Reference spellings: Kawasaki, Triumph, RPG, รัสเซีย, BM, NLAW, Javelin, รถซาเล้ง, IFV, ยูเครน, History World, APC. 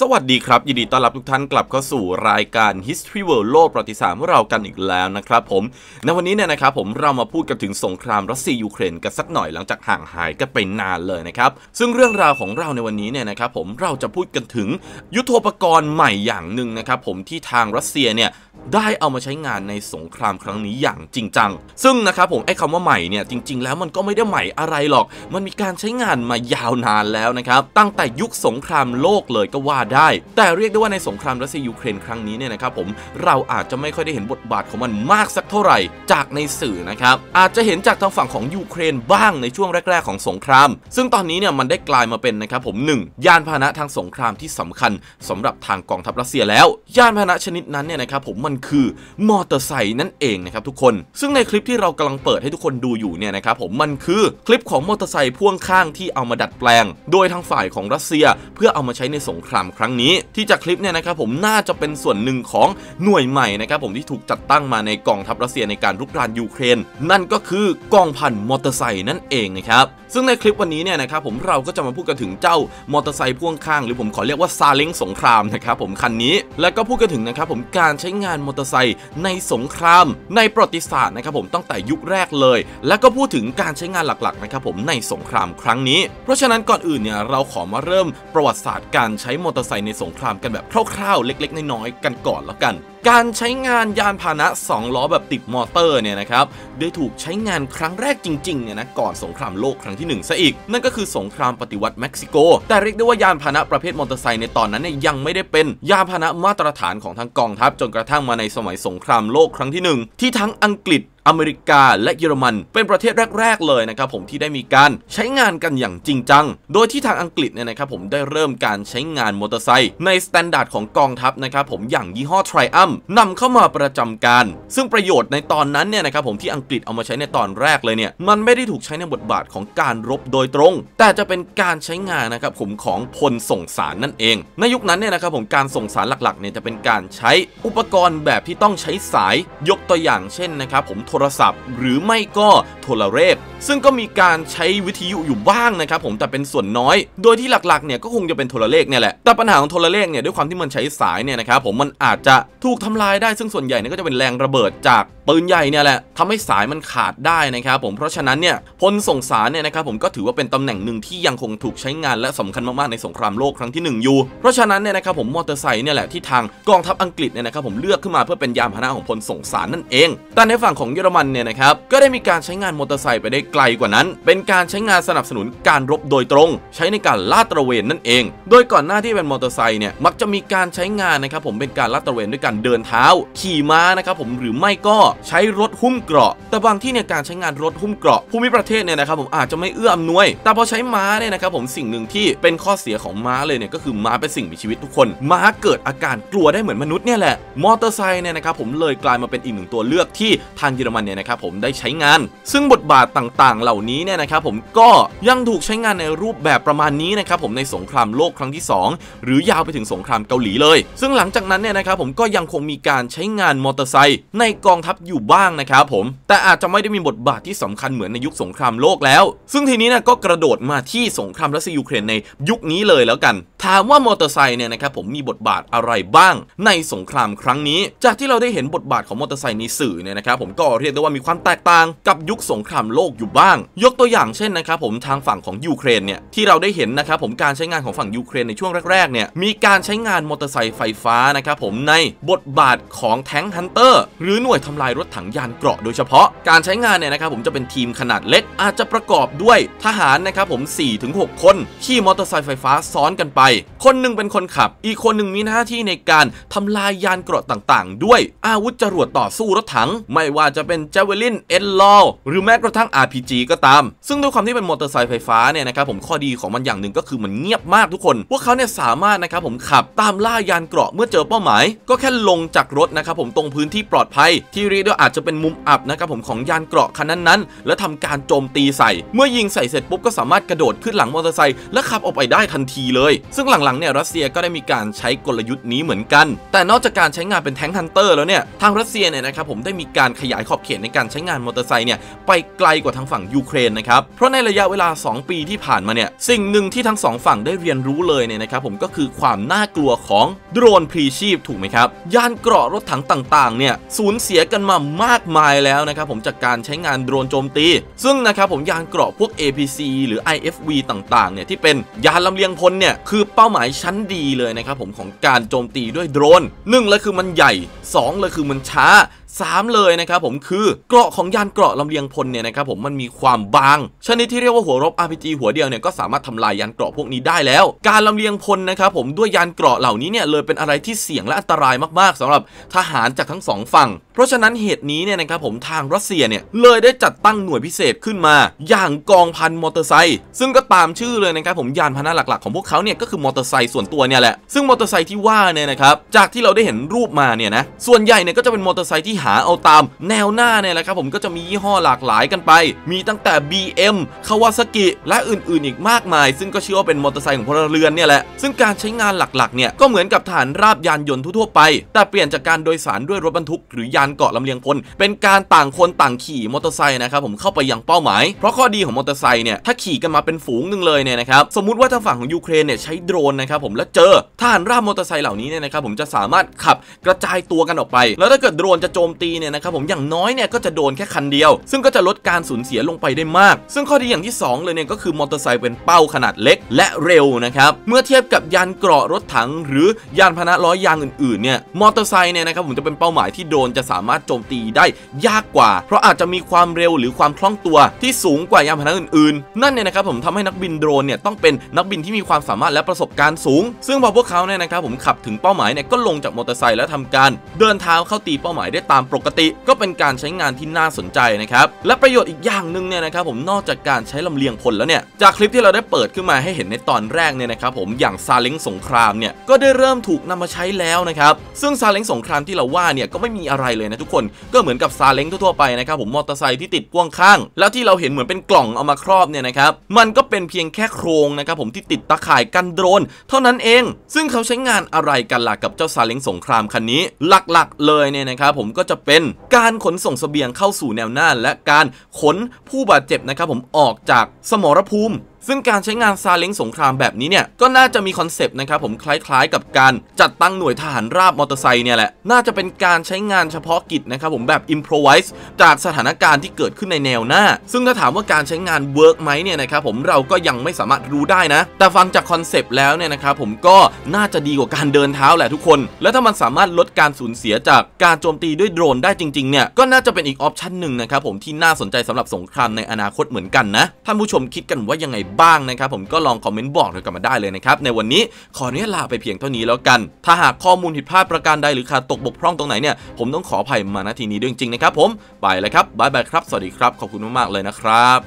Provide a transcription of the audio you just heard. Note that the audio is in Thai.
สวัสดีครับยินดีต้อนรับทุกท่านกลับเข้าสู่รายการ History World โลกประวัติศาสตร์ของเรากันอีกแล้วนะครับผมในวันนี้เนี่ยนะครับผมเรามาพูดกันถึงสงครามรัสเซียยูเครนกันสักหน่อยหลังจากห่างหายกันไปนานเลยนะครับซึ่งเรื่องราวของเราในวันนี้เนี่ยนะครับผมเราจะพูดกันถึงยุทโธปกรณ์ใหม่อย่างหนึ่งนะครับผมที่ทางรัสเซียเนี่ยได้เอามาใช้งานในสงครามครั้งนี้อย่างจริงจังซึ่งนะครับผมไอ้คำว่าใหม่เนี่ยจริงๆแล้วมันก็ไม่ได้ใหม่อะไรหรอกมันมีการใช้งานมายาวนานแล้วนะครับตั้งแต่ยุคสงครามโลกเลยก็ว่าได้แต่เรียกได้ว่าในสงครามรัสเซียยูเครนครั้งนี้เนี่ยนะครับผมเราอาจจะไม่ค่อยได้เห็นบทบาทของมันมากสักเท่าไหร่จากในสื่อนะครับอาจจะเห็นจากทางฝั่งของยูเครนบ้างในช่วงแรกๆของสงครามซึ่งตอนนี้เนี่ยมันได้กลายมาเป็นนะครับผม1ยานพาหนะทางสงครามที่สำคัญสำหรับทางกองทัพรัสเซียแล้วยานพาหนะชนิดนั้นเนี่ยนะครับผมมันคือมอเตอร์ไซค์นั่นเองนะครับทุกคนซึ่งในคลิปที่เรากำลังเปิดให้ทุกคนดูอยู่เนี่ยนะครับผมมันคือคลิปของมอเตอร์ไซค์พ่วงข้างที่เอามาดัดแปลงโดยทางฝ่ายของรัสเซียเพื่อเอามาใช้ในสงครามครั้งนี้ที่จากคลิปเนี่ยนะครับผมน่าจะเป็นส่วนหนึ่งของหน่วยใหม่นะครับผมที่ถูกจัดตั้งมาในกองทัพรัสเซียในการรุกรานยูเครนนั่นก็คือกองพันมอเตอร์ไซค์นั่นเองนะครับซึ่งในคลิปวันนี้เนี่ยนะครับผมเราก็จะมาพูดกันถึงเจ้ามอเตอร์ไซค์พ่วงข้างหรือผมขอเรียกว่าซาเล้งสงครามนะครับผมคันนี้และก็พูดกันถึงนะครับผมการใช้งานมอเตอร์ไซค์ในสงครามในประวัติศาสตร์นะครับผมตั้งแต่ยุคแรกเลยและก็พูดถึงการใช้งานหลักๆนะครับผมในสงครามครั้งนี้เพราะฉะนั้นก่อนอื่นเนี่ยเราขอมาเริ่มประวัติศาสตร์การใช้มอเตอร์ไซค์ในสงครามกันแบบคร่าวๆเล็กๆน้อยๆกันก่อนแล้วกันการใช้งานยานพาหนะ2ล้อแบบติดมอเตอร์เนี่ยนะครับได้ถูกใช้งานครั้งแรกจริงๆเนี่ยนะก่อนสงครามโลกครั้งที่1ซะอีกนั่นก็คือสงครามปฏิวัติเม็กซิโกแต่เรียกได้ว่ายานพาหนะประเภทมอเตอร์ไซค์ในตอนนั้นเนี่ยยังไม่ได้เป็นยานพาหนะมาตรฐานของทางกองทัพจนกระทั่งมาในสมัยสงครามโลกครั้งที่1ที่ทั้งอังกฤษอเมริกาและเยอรมันเป็นประเทศแรกๆเลยนะครับผมที่ได้มีการใช้งานกันอย่างจริงจังโดยที่ทางอังกฤษเนี่ยนะครับผมได้เริ่มการใช้งานมอเตอร์ไซค์ในสแตนดาร์ดของกองทัพนะครับผมอย่างยี่ห้อ Triumph นำเข้ามาประจำการซึ่งประโยชน์ในตอนนั้นเนี่ยนะครับผมที่อังกฤษเอามาใช้ในตอนแรกเลยเนี่ยมันไม่ได้ถูกใช้ในบทบาทของการรบโดยตรงแต่จะเป็นการใช้งานนะครับผมของพลส่งสารนั่นเองในยุคนั้นเนี่ยนะครับผมการส่งสารหลักๆเนี่ยจะเป็นการใช้อุปกรณ์แบบที่ต้องใช้สายยกตัวอย่างเช่นนะครับผมโทรศัพท์หรือไม่ก็โทรเลขซึ่งก็มีการใช้วิทยุอยู่บ้างนะครับผมแต่เป็นส่วนน้อยโดยที่หลักๆเนี่ยก็คงจะเป็นโทรเลขเนี่ยแหละแต่ปัญหาของโทรเลขเนี่ยด้วยความที่มันใช้สายเนี่ยนะครับผมมันอาจจะถูกทำลายได้ซึ่งส่วนใหญ่เนี่ยก็จะเป็นแรงระเบิดจากปืนใหญ่เนี่ยแหละทำให้สายมันขาดได้นะครับผมเพราะฉะนั้นเนี่ยพลส่งสารเนี่ยนะครับผมก็ถือว่าเป็นตำแหน่งหนึ่งที่ยังคงถูกใช้งานและสำคัญมากๆในสงครามโลกครั้งที่1อยู่เพราะฉะนั้นเนี่ยนะครับผมมอเตอร์ไซค์เนี่ยแหละที่ทางกองทัพอังกฤษเนี่ยนะครับผมเลือกขึ้นมาเพื่อเป็นยานพาหนะของพลส่งสารนั่นเองแต่ในฝั่งของเยอรมันเนี่ยนะครับก็ได้มีการใช้งานมอเตอร์ไซค์ไปได้ไกลกว่านั้นเป็นการใช้งานสนับสนุนการรบโดยตรงใช้ในการลาดตระเวนนั่นเองโดยก่อนหน้าที่เป็นมอเตอร์ไซค์เนี่ยมักจะมีการใช้งานนะครับผมเป็นการลาดตระเวนด้วยการเดินเท้าขี่ม้านะครับผมหรือไม่ก็ใช้รถหุ้มเกราะแต่บางที่เนี่ยการใช้งานรถหุ้มเกราะภูมิประเทศเนี่ยนะครับผมอาจจะไม่เอื้ออำนวยแต่พอใช้ม้าเนี่ยนะครับผมสิ่งหนึ่งที่เป็นข้อเสียของม้าเลยเนี่ยก็คือม้าเป็นสิ่งมีชีวิตทุกคนม้าเกิดอาการกลัวได้เหมือนมนุษย์เนี่ยแหละมอเตอร์ไซค์เนี่ยนะครับผมเลยกลายมาเป็นอีกหนึ่งตัวเลือกที่ทางเยอรมันเนี่ยนะครับผมได้ใช้งานซึ่งบทบาทต่างๆเหล่านี้เนี่ยนะครับผมก็ยังถูกใช้งานในรูปแบบประมาณนี้นะครับผมในสงครามโลกครั้งที่2หรือยาวไปถึงสงครามเกาหลีเลยซึ่งหลังจากนั้นเนี่ยนะครับผมก็ยังคงมีการใช้งานมอเตอร์ไซค์ในกองทัพอยู่บ้างนะครับผมแต่อาจจะไม่ได้มีบทบาทที่สำคัญเหมือนในยุคสงครามโลกแล้วซึ่งทีนี้นะก็กระโดดมาที่สงครามรัสเซียยูเครนในยุคนี้เลยแล้วกันถามว่ามอเตอร์ไซค์เนี่ยนะครับผมมีบทบาทอะไรบ้างในสงครามครั้งนี้จากที่เราได้เห็นบทบาทของมอเตอร์ไซค์ในสื่อเนี่ยนะครับผมก็เรียกได้ว่ามีความแตกต่างกับยุคสงครามโลกอยู่บ้างยกตัวอย่างเช่นนะครับผมทางฝั่งของยูเครนเนี่ยที่เราได้เห็นนะครับผมการใช้งานของฝั่งยูเครนในช่วงแรกๆเนี่ยมีการใช้งานมอเตอร์ไซค์ไฟฟ้านะครับผมในบทบาทของแทงค์ฮันเตอร์หรือหน่วยทำลายรถถังยานเกราะโดยเฉพาะการใช้งานเนี่ยนะครับผมจะเป็นทีมขนาดเล็กอาจจะประกอบด้วยทหารนะครับผม 4-6 คนขี่มอเตอร์ไซค์ไฟฟ้าซ้อนกันไปคนหนึ่งเป็นคนขับอีกคนหนึ่งมีหน้าที่ในการทำลายยานเกราะต่างๆด้วยอาวุธจรวดต่อสู้รถถังไม่ว่าจะเป็นเจเวลินเอ็นลอหรือแม้กระทั่ง RPG ก็ตามซึ่งด้วยความที่เป็นมอเตอร์ไซค์ไฟฟ้าเนี่ยนะครับผมข้อดีของมันอย่างหนึ่งก็คือมันเงียบมากทุกคนพวกเขาเนี่ยสามารถนะครับผมขับตามล่ายานเกราะเมื่อเจอเป้าหมายก็แค่ลงจากรถนะครับผมตรงพื้นที่ปลอดภัยที่เรียก ได้อาจจะเป็นมุมอับนะครับผมของยานเกราะคันนั้นๆและทำการโจมตีใส่เมื่อยิงใส่เสร็จปุ๊บก็สามารถกระโดดขึ้นหลังมอเตอร์ไซค์และขับออกไปได้ทันทีเลยซึ่งหลังๆเนี่ยรัสเซียก็ได้มีการใช้กลยุทธ์นี้เหมือนกันแต่นอกจากการใช้งานเป็นแท้งฮันเตอร์แล้วเนี่ยทางรัสเซียเนี่ยนะครับผมได้มีการขยายขอบเขตในการใช้งานมอเตอร์ไซค์เนี่ยไปไกลกว่าทางฝั่งยูเครนนะครับเพราะในระยะเวลา2ปีที่ผ่านมาเนี่ยสิ่งหนึ่งที่ทั้ง2ฝั่งได้เรียนรู้เลยเนี่ยนะครับผมก็คือความน่ากลัวของโดรนพลีชีพถูกไหมครับยานเกราะรถถังต่างๆเนี่ยสูญเสียกันมามากมายแล้วนะครับผมจากการใช้งานโดรนโจมตีซึ่งนะครับผมยานเกราะพวก APC หรือ IFV ต่างๆเนี่ยที่เป็นยานลำเลียงพลเนี่ยคือเป้าหมายชั้นดีเลยนะครับผมของการโจมตีด้วยโดรน1เลยคือมันใหญ่2เลยคือมันช้า3เลยนะครับผมคือเกราะของยานเกราะลำเลียงพลเนี่ยนะครับผมมันมีความบางชนิดที่เรียกว่าหัวรบ RPG หัวเดียวเนี่ยก็สามารถทำลายยานเกราะพวกนี้ได้แล้วการลำเลียงพลนะครับผมด้วยยานเกราะเหล่านี้เนี่ยเลยเป็นอะไรที่เสี่ยงและอันตรายมากๆสำหรับทหารจากทั้ง2ฝั่งเพราะฉะนั้นเหตุนี้เนี่ยนะครับผมทางรัสเซียเนี่ยเลยได้จัดตั้งหน่วยพิเศษขึ้นมาอย่างกองพันมอเตอร์ไซค์ซึ่งก็ตามชื่อเลยนะครับผมยานพาหนะหลักๆของพวกเขาเนี่ยก็คือมอเตอร์ไซค์ส่วนตัวเนี่ยแหละซึ่งมอเตอร์ไซค์ที่ว่าเนี่ยนะครับจากที่เราได้เห็นรูปมาเนี่ยนะส่วนใหญ่เนี่ยก็จะเป็นมอเตอร์ไซค์ที่หาเอาตามแนวหน้าเนี่ยแหละครับผมก็จะมียี่ห้อหลากหลายกันไปมีตั้งแต่ BM คาวาซากิและอื่นๆอีกมากมายซึ่งก็เชื่อว่าเป็นมอเตอร์ไซค์ของพลเรือนเนี่ยแหละซึ่งการใช้งานหลักๆเนี่ยก็เหมือนกับฐานราบยานยนต์ทั่วไปแต่เปลี่ยนจากการโดยสารด้วยรถบรรทุกหรือยานเกาะลำเลียงพลเป็นการต่างคนต่างขี่มอเตอร์ไซค์นะครับผมเข้าไปยังเป้าหมายเพราะข้อดีของมอเตอร์ไซค์เนี่ยถ้าขี่กันมาเป็นฝูงหนึ่งเลยเนี่ยนะครับสมมุติว่าทางฝั่งของยูเครนเนี่ยใช้โดรนนะครับผมแล้วเจอทหารราบมอเตอร์ไซค์เหล่านี้เนี่ยนะครับผมจะสามารถขับกระจายตัวกันออกไปแล้วถ้าเกิดโดรนจะโจมตีเนี่ยนะครับผมอย่างน้อยเนี่ยก็จะโดนแค่คันเดียวซึ่งก็จะลดการสูญเสียลงไปได้มากซึ่งข้อดีอย่างที่2เลยเนี่ยก็คือมอเตอร์ไซค์เป็นเป้าขนาดเล็กและเร็วนะครับเมื่อเทียบกับยานเกราะรถถังหรือยานพาหนะล้อยางอื่นๆเนี่ยมอเตอร์ไซค์เนี่ยนะครับผมจะเป็นเป้าหมายที่โดรนจะสามารถโจมตีได้ยากกว่าเพราะอาจจะมีความเร็วหรือความคล่องตัวที่สูงกว่ายานพาหนะอื่นๆนั่นเนี่ยนะครับผมทำให้นักบินโดรนเนี่ยต้องเป็นนักบินที่มีความสามารถและประสบการณ์สูงซึ่งพอพวกเขาเนี่ยนะครับผมขับถึงเป้าหมายเนี่ยก็ลงจากมอเตอร์ไซค์แล้วทำการเดินเท้าเข้าตีเป้าหมายได้ตามปกติก็เป็นการใช้งานที่น่าสนใจนะครับและประโยชน์อีกอย่างหนึ่งเนี่ยนะครับผมนอกจากการใช้ลำเลียงพลแล้วเนี่ยจากคลิปที่เราได้เปิดขึ้นมาให้เห็นในตอนแรกเนี่ยนะครับผมอย่างซาเล้งสงครามเนี่ยก็ได้เริ่มถูกนำมาใช้แล้วนะครับซึ่งซาเล้งสงครามที่เราว่าเนี่ยก็ไม่มีอะไรเลยนะทุกคนก็เหมือนกับซาเล้งทั่วๆไปนะครับผมมอเตอร์ไซค์ที่ติดพ่วงข้างแล้วที่เราเห็นเหมือนเป็นกล่องเอามาครอบเนี่ยนะครับมันก็เป็นเพียงแค่โครงนะครับผมที่ติดตะข่ายกันโดรนเท่านั้นเองซึ่งเขาใช้งานอะไรกันล่ะกับเจ้าซาเล้งสงครามคันนี้หลักๆเลยเนี่ยนะครับผมก็จะเป็นการขนส่งเสบียงเข้าสู่แนวหน้าและการขนผู้บาดเจ็บนะครับผมออกจากสมรภูมิซึ่งการใช้งานซาเล้งสงครามแบบนี้เนี่ยก็น่าจะมีคอนเซปต์นะครับผมคล้ายๆกับการจัดตั้งหน่วยทหารราบมอเตอร์ไซค์เนี่ยแหละน่าจะเป็นการใช้งานเฉพาะกิจนะครับผมแบบอิมโพรไวส์จากสถานการณ์ที่เกิดขึ้นในแนวหน้าซึ่งถ้าถามว่าการใช้งานเวิร์กไหมเนี่ยนะครับผมเราก็ยังไม่สามารถรู้ได้นะแต่ฟังจากคอนเซปต์แล้วเนี่ยนะครับผมก็น่าจะดีกว่าการเดินเท้าแหละทุกคนและถ้ามันสามารถลดการสูญเสียจากการโจมตีด้วยโดรนได้จริงๆเนี่ยก็น่าจะเป็นอีกออปชันหนึ่งนะครับผมที่น่าสนใจสำหรับสงครามในอนาคตเหมือนกันนะท่านผู้ชมคิดกันว่ายังไงบ้างนะครับผมก็ลองคอมเมนต์บอกเรากลับมาได้เลยนะครับในวันนี้ขออนุญาตลาไปเพียงเท่านี้แล้วกันถ้าหากข้อมูลผิดพลาดประการใดหรือขาดตกบกพร่องตรงไหนเนี่ยผมต้องขออภัยมาณที่นี้ด้วยจริงๆนะครับผมไปแล้วครับบ๊ายบายครับสวัสดีครับขอบคุณมากๆเลยนะครับ